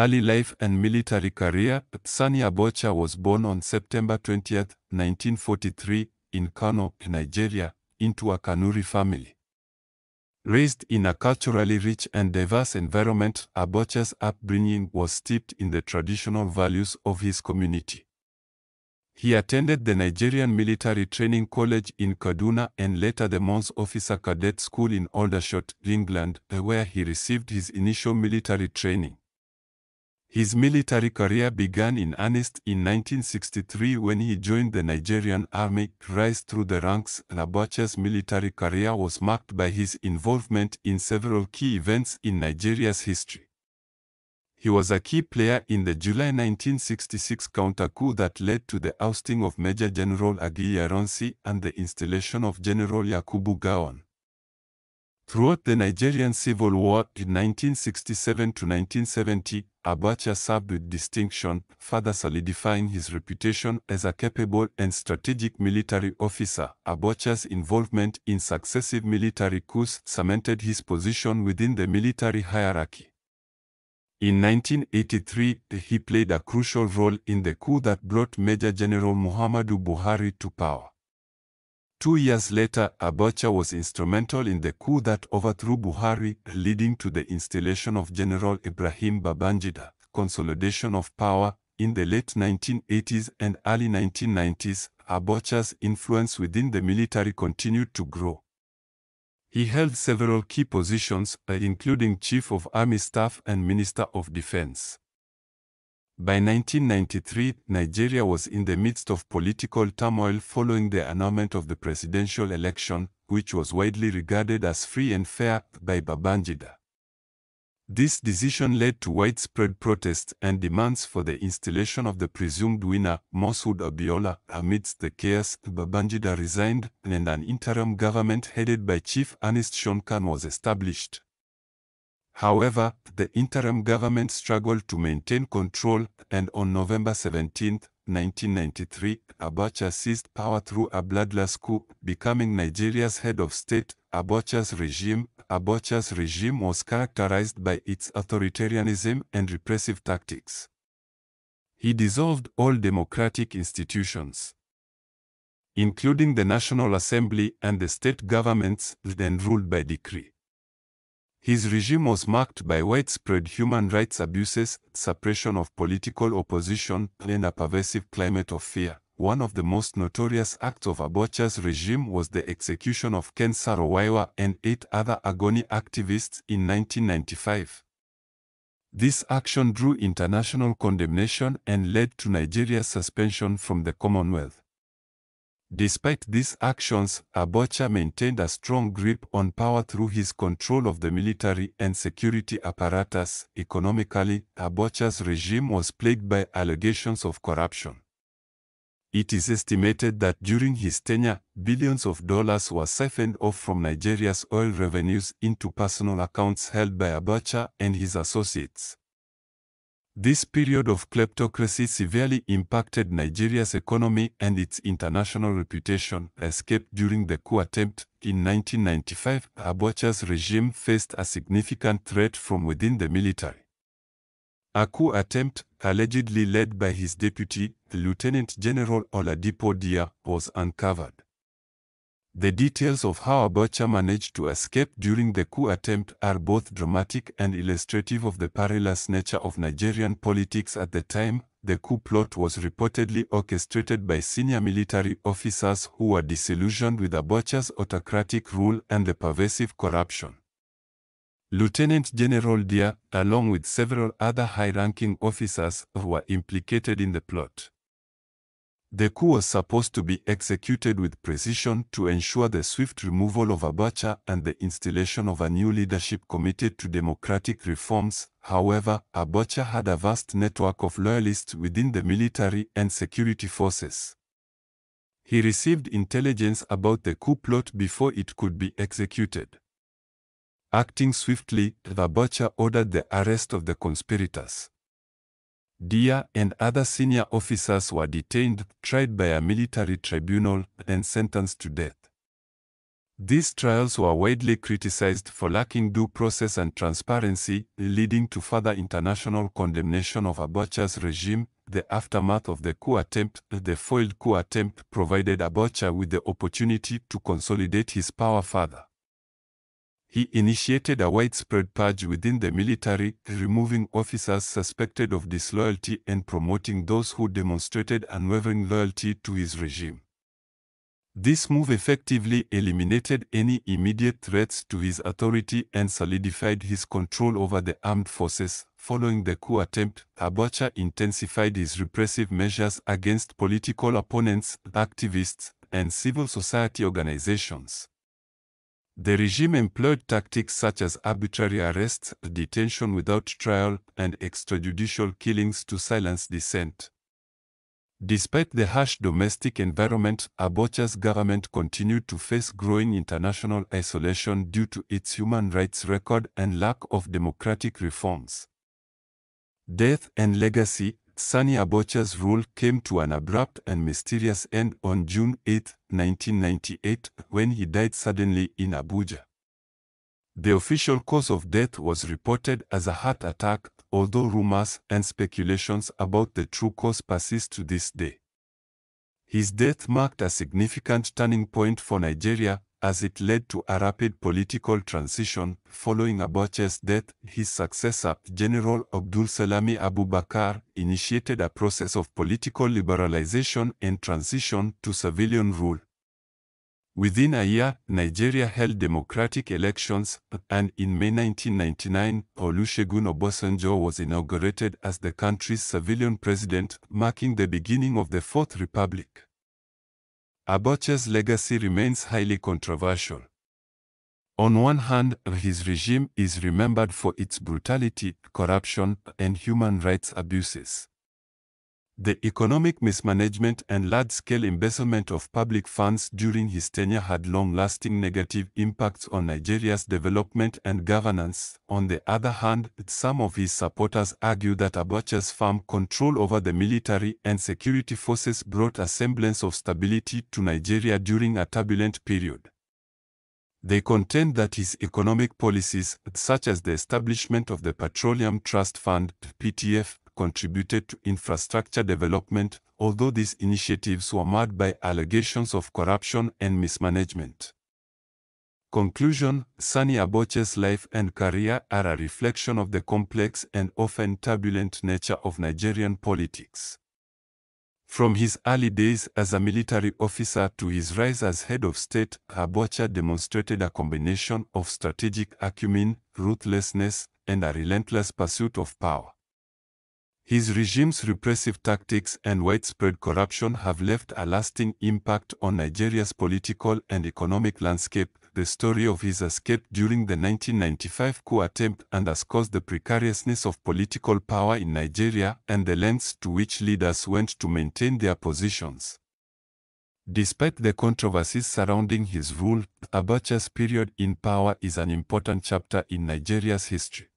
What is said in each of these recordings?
Early life and military career. Sani Abacha was born on September 20, 1943, in Kano, Nigeria, into a Kanuri family. Raised in a culturally rich and diverse environment, Abacha's upbringing was steeped in the traditional values of his community. He attended the Nigerian Military Training College in Kaduna and later the Mons Officer Cadet School in Aldershot, England, where he received his initial military training. His military career began in earnest in 1963 when he joined the Nigerian Army. Rise through the ranks. Abacha's military career was marked by his involvement in several key events in Nigeria's history. He was a key player in the July 1966 counter-coup that led to the ousting of Major General Aguiyi-Ironsi and the installation of General Yakubu Gowon. Throughout the Nigerian Civil War in 1967 to 1970, Abacha served with distinction, further solidifying his reputation as a capable and strategic military officer. Abacha's involvement in successive military coups cemented his position within the military hierarchy. In 1983, he played a crucial role in the coup that brought Major General Muhammadu Buhari to power. 2 years later, Abacha was instrumental in the coup that overthrew Buhari, leading to the installation of General Ibrahim Babangida. Consolidation of power. In the late 1980s and early 1990s, Abacha's influence within the military continued to grow. He held several key positions, including Chief of Army Staff and Minister of Defense. By 1993, Nigeria was in the midst of political turmoil following the annulment of the presidential election, which was widely regarded as free and fair by Babangida. This decision led to widespread protests and demands for the installation of the presumed winner, Moshood Abiola. Amidst the chaos, Babangida resigned, and an interim government headed by Chief Ernest Shonekan was established. However, the interim government struggled to maintain control, and on November 17, 1993, Abacha seized power through a bloodless coup, becoming Nigeria's head of state. Abacha's regime was characterized by its authoritarianism and repressive tactics. He dissolved all democratic institutions, including the National Assembly and the state governments, then ruled by decree. His regime was marked by widespread human rights abuses, suppression of political opposition, and a pervasive climate of fear. One of the most notorious acts of Abacha's regime was the execution of Ken Saro-Wiwa and 8 other Agoni activists in 1995. This action drew international condemnation and led to Nigeria's suspension from the Commonwealth. Despite these actions, Abacha maintained a strong grip on power through his control of the military and security apparatus. Economically, Abacha's regime was plagued by allegations of corruption. It is estimated that during his tenure, billions of dollars were siphoned off from Nigeria's oil revenues into personal accounts held by Abacha and his associates. This period of kleptocracy severely impacted Nigeria's economy and its international reputation. Escaped during the coup attempt in 1995, Abacha's regime faced a significant threat from within the military. A coup attempt, allegedly led by his deputy, Lieutenant General Oladipo Dia, was uncovered. The details of how Abacha managed to escape during the coup attempt are both dramatic and illustrative of the perilous nature of Nigerian politics at the time. The coup plot was reportedly orchestrated by senior military officers who were disillusioned with Abacha's autocratic rule and the pervasive corruption. Lieutenant General Dia, along with several other high-ranking officers, were implicated in the plot. The coup was supposed to be executed with precision to ensure the swift removal of Abacha and the installation of a new leadership committed to democratic reforms. However, Abacha had a vast network of loyalists within the military and security forces. He received intelligence about the coup plot before it could be executed. Acting swiftly, Abacha ordered the arrest of the conspirators. Dia and other senior officers were detained, tried by a military tribunal, and sentenced to death. These trials were widely criticized for lacking due process and transparency, leading to further international condemnation of Abacha's regime. The aftermath of the coup attempt, the foiled coup attempt, provided Abacha with the opportunity to consolidate his power further. He initiated a widespread purge within the military, removing officers suspected of disloyalty and promoting those who demonstrated unwavering loyalty to his regime. This move effectively eliminated any immediate threats to his authority and solidified his control over the armed forces. Following the coup attempt, Abacha intensified his repressive measures against political opponents, activists, and civil society organizations. The regime employed tactics such as arbitrary arrests, detention without trial, and extrajudicial killings to silence dissent. Despite the harsh domestic environment, Abacha's government continued to face growing international isolation due to its human rights record and lack of democratic reforms. Death and legacy. Sani Abacha's rule came to an abrupt and mysterious end on June 8, 1998, when he died suddenly in Abuja. The official cause of death was reported as a heart attack, although rumors and speculations about the true cause persist to this day. His death marked a significant turning point for Nigeria, as it led to a rapid political transition. Following Abacha's death, his successor, General Abdulsalami Abubakar, initiated a process of political liberalization and transition to civilian rule. Within a year, Nigeria held democratic elections, and in May 1999, Olusegun Obasanjo was inaugurated as the country's civilian president, marking the beginning of the Fourth Republic. Abacha's legacy remains highly controversial. On one hand, his regime is remembered for its brutality, corruption, and human rights abuses. The economic mismanagement and large-scale embezzlement of public funds during his tenure had long-lasting negative impacts on Nigeria's development and governance. On the other hand, some of his supporters argue that Abacha's firm control over the military and security forces brought a semblance of stability to Nigeria during a turbulent period. They contend that his economic policies, such as the establishment of the Petroleum Trust Fund (PTF), contributed to infrastructure development, although these initiatives were marred by allegations of corruption and mismanagement. Conclusion: Sani Abacha's life and career are a reflection of the complex and often turbulent nature of Nigerian politics. From his early days as a military officer to his rise as head of state, Abacha demonstrated a combination of strategic acumen, ruthlessness, and a relentless pursuit of power. His regime's repressive tactics and widespread corruption have left a lasting impact on Nigeria's political and economic landscape. The story of his escape during the 1995 coup attempt underscores the precariousness of political power in Nigeria and the lengths to which leaders went to maintain their positions. Despite the controversies surrounding his rule, Abacha's period in power is an important chapter in Nigeria's history,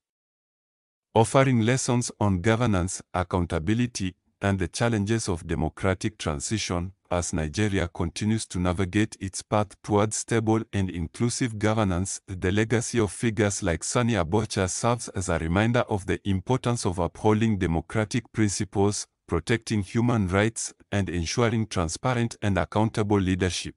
offering lessons on governance, accountability, and the challenges of democratic transition as Nigeria continues to navigate its path towards stable and inclusive governance. The legacy of figures like Sani Abacha serves as a reminder of the importance of upholding democratic principles, protecting human rights, and ensuring transparent and accountable leadership.